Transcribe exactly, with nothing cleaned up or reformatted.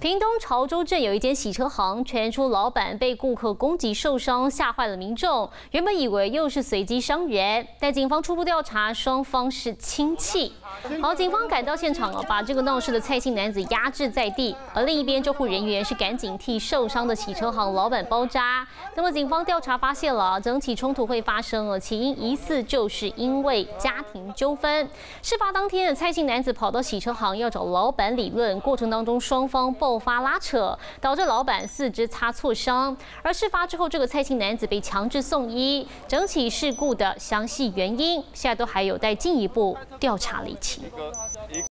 屏东潮州镇有一间洗车行，传出老板被顾客攻击受伤，吓坏了民众。原本以为又是随机伤人，但警方初步调查，双方是亲戚。好，警方赶到现场哦，把这个闹事的蔡姓男子压制在地。而另一边，救护人员是赶紧替受伤的洗车行老板包扎。那么，警方调查发现了，整起冲突会发生哦，起因疑似就是因为家庭纠纷。事发当天，蔡姓男子跑到洗车行要找老板理论，过程当中双方爆 爆发拉扯，导致老板四肢擦挫伤。而事发之后，这个蔡姓男子被强制送医。整起事故的详细原因，现在都还有待进一步调查厘清。